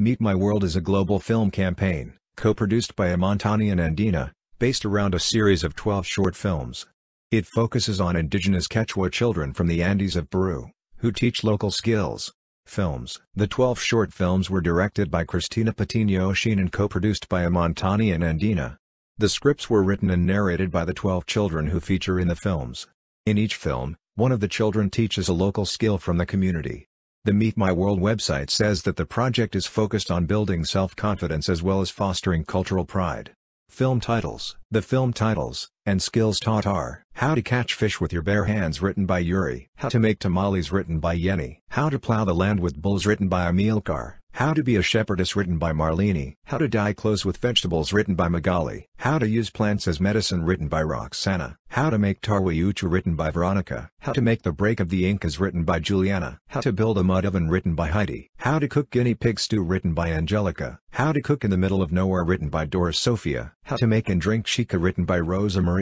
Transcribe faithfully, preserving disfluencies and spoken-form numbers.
Meet My World is a global film campaign, co-produced by Amontani and Andina, based around a series of twelve short films. It focuses on indigenous Quechua children from the Andes of Peru, who teach local skills. Films. The twelve short films were directed by Cristina Patino Oshin and co-produced by Amontani and Andina. The scripts were written and narrated by the twelve children who feature in the films. In each film, one of the children teaches a local skill from the community. The Meet My World website says that the project is focused on building self-confidence as well as fostering cultural pride. Film titles. The film titles and skills taught are How to Catch Fish with Your Bare Hands, written by Yuri. How to Make Tamales, written by Yeni. How to Plow the Land with Bulls, written by Amilcar. How to Be a Shepherdess, written by Marlene. How to Dye Clothes with Vegetables, written by Magali. How to Use Plants as Medicine, written by Roxana. How to Make Tarwe Uchu, written by Veronica. How to Make the Break of the Incas, written by Juliana. How to Build a Mud Oven, written by Heidi. How to Cook Guinea Pig Stew, written by Angelica. How to Cook in the Middle of Nowhere, written by Doris Sophia. How to Make and Drink Chica, written by Rosa Maria.